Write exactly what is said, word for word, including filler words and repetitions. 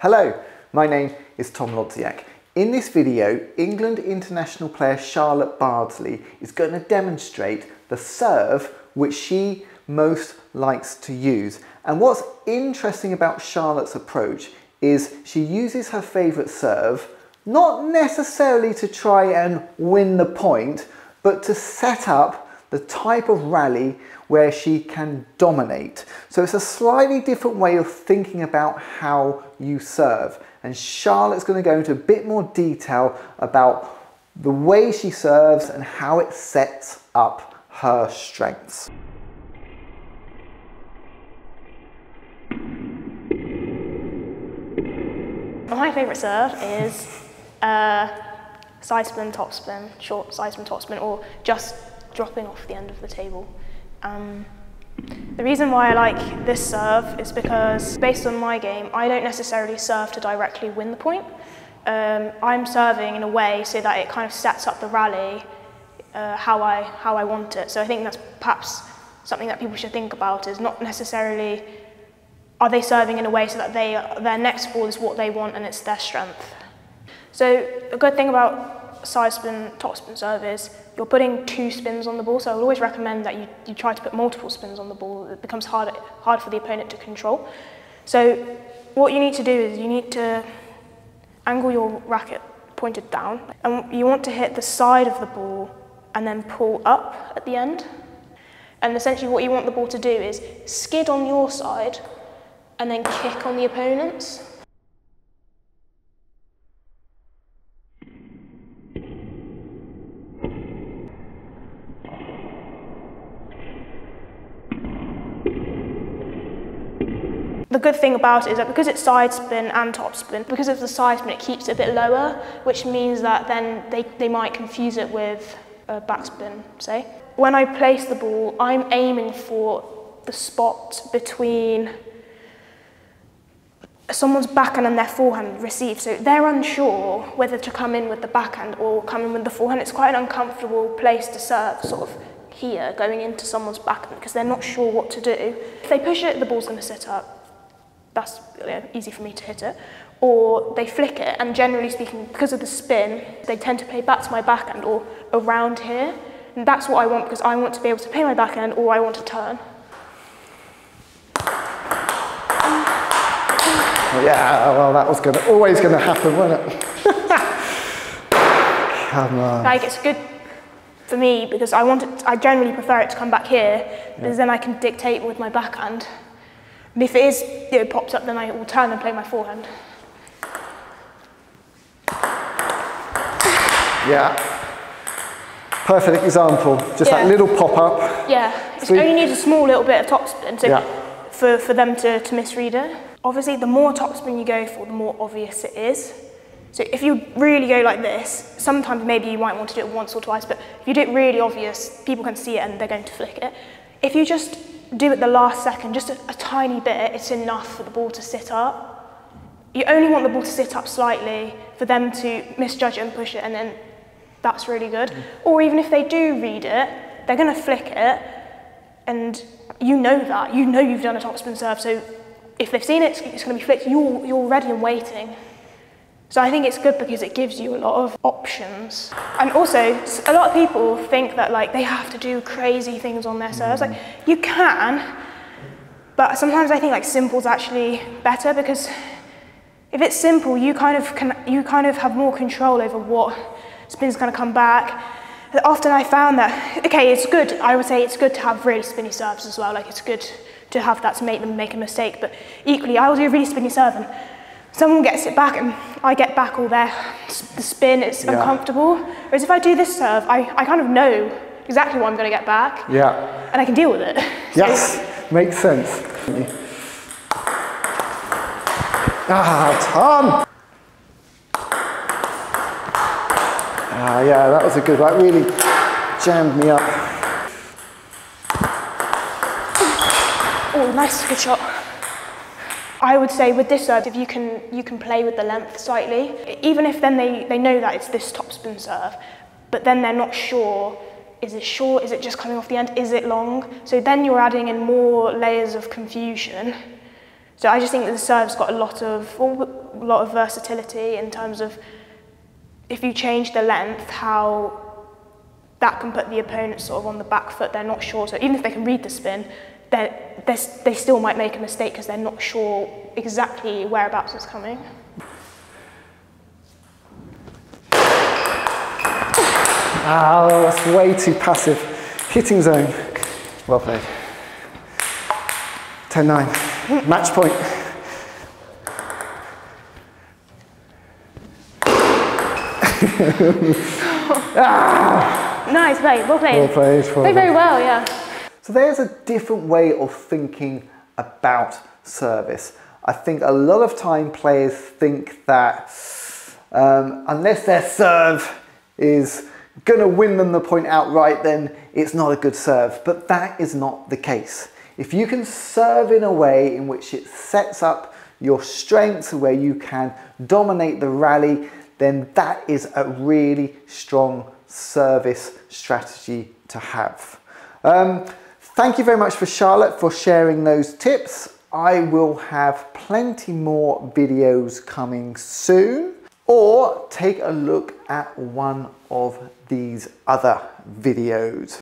Hello, my name is Tom Lodziak. In this video, England international player Charlotte Bardsley is going to demonstrate the serve which she most likes to use. And what's interesting about Charlotte's approach is she uses her favourite serve not necessarily to try and win the point, but to set up the type of rally where she can dominate. So it's a slightly different way of thinking about how you serve. And Charlotte's going to go into a bit more detail about the way she serves and how it sets up her strengths. My favourite serve is uh, side spin, top spin, short side spin, top spin, or just dropping off the end of the table. Um, the reason why I like this serve is because, based on my game, I don't necessarily serve to directly win the point. Um, I'm serving in a way so that it kind of sets up the rally uh, how I how I want it. So I think that's perhaps something that people should think about: is not necessarily are they serving in a way so that they their next ball is what they want and it's their strength. So a good thing about side spin, top spin serve is you're putting two spins on the ball, so I would always recommend that you, you try to put multiple spins on the ball. It becomes harder hard for the opponent to control. So what you need to do is you need to angle your racket pointed down, and you want to hit the side of the ball and then pull up at the end. And essentially what you want the ball to do is skid on your side and then kick on the opponent's. The good thing about it is that because it's side spin and top spin, because of the side spin, it keeps it a bit lower, which means that then they, they might confuse it with a backspin, say. When I place the ball, I'm aiming for the spot between someone's backhand and their forehand receive. So they're unsure whether to come in with the backhand or come in with the forehand. It's quite an uncomfortable place to serve, sort of here, going into someone's backhand, because they're not sure what to do. If they push it, the ball's going to sit up. That's you know, easy for me to hit it, or they flick it, and generally speaking, because of the spin, they tend to play back to my backhand or around here, and that's what I want, because I want to be able to play my backhand or I want to turn. Yeah, well, that was gonna, always going to happen, wasn't it? Come on. Like, it's good for me, because I, want it, I generally prefer it to come back here, because yeah. Then I can dictate with my backhand. And if it is, you know, pops up, then I will turn and play my forehand. Yeah. Perfect example. Just yeah. That little pop up. Yeah. It only needs a small little bit of topspin to, yeah. for, for them to, to misread it. Obviously, the more topspin you go for, the more obvious it is. So if you really go like this, sometimes maybe you might want to do it once or twice, but if you do it really obvious, people can see it and they're going to flick it. If you just do it the last second, just a, a tiny bit, it's enough for the ball to sit up. You only want the ball to sit up slightly for them to misjudge it and push it, and then that's really good. Mm. Or even if they do read it, they're going to flick it, and you know that. You know you've done a topspin serve, so if they've seen it, it's, it's going to be flicked. You're, you're ready and waiting. So I think it's good because it gives you a lot of options. And also, a lot of people think that like they have to do crazy things on their serves. Like, you can, but sometimes I think like simple's actually better, because if it's simple, you kind of can, you kind of have more control over what spin's gonna come back. Often I found that, okay, it's good, I would say it's good to have really spinny serves as well. Like, it's good to have that to make them make a mistake, but equally, I will do a really spinny serve, and someone gets it back and I get back all their the spin, it's yeah. uncomfortable. Whereas if I do this serve, I, I kind of know exactly what I'm going to get back. Yeah. And I can deal with it. Yes, so. Makes sense. Ah, Tom! Ah, yeah, that was a good one. That really jammed me up. Oh, nice, good shot. I would say with this serve, if you can, you can play with the length slightly. Even if then they, they know that it's this topspin serve, but then they're not sure, is it short, is it just coming off the end, is it long? So then you're adding in more layers of confusion. So I just think that the serve's got a lot of a lot of versatility in terms of if you change the length, how that can put the opponent sort of on the back foot. They're not sure. So even if they can read the spin, they're, they're, they still might make a mistake because they're not sure exactly whereabouts it's coming. Ah, oh, that's way too passive. Hitting zone. Well played. ten nine. Match point. Ah! Nice play. Well played. Well played. Well played very well, yeah. So there's a different way of thinking about service. I think a lot of time players think that um, unless their serve is going to win them the point outright, then it's not a good serve. But that is not the case. If you can serve in a way in which it sets up your strengths, where you can dominate the rally, then that is a really strong service strategy to have. Um, thank you very much for Charlotte for sharing those tips. I will have plenty more videos coming soon. Or take a look at one of these other videos.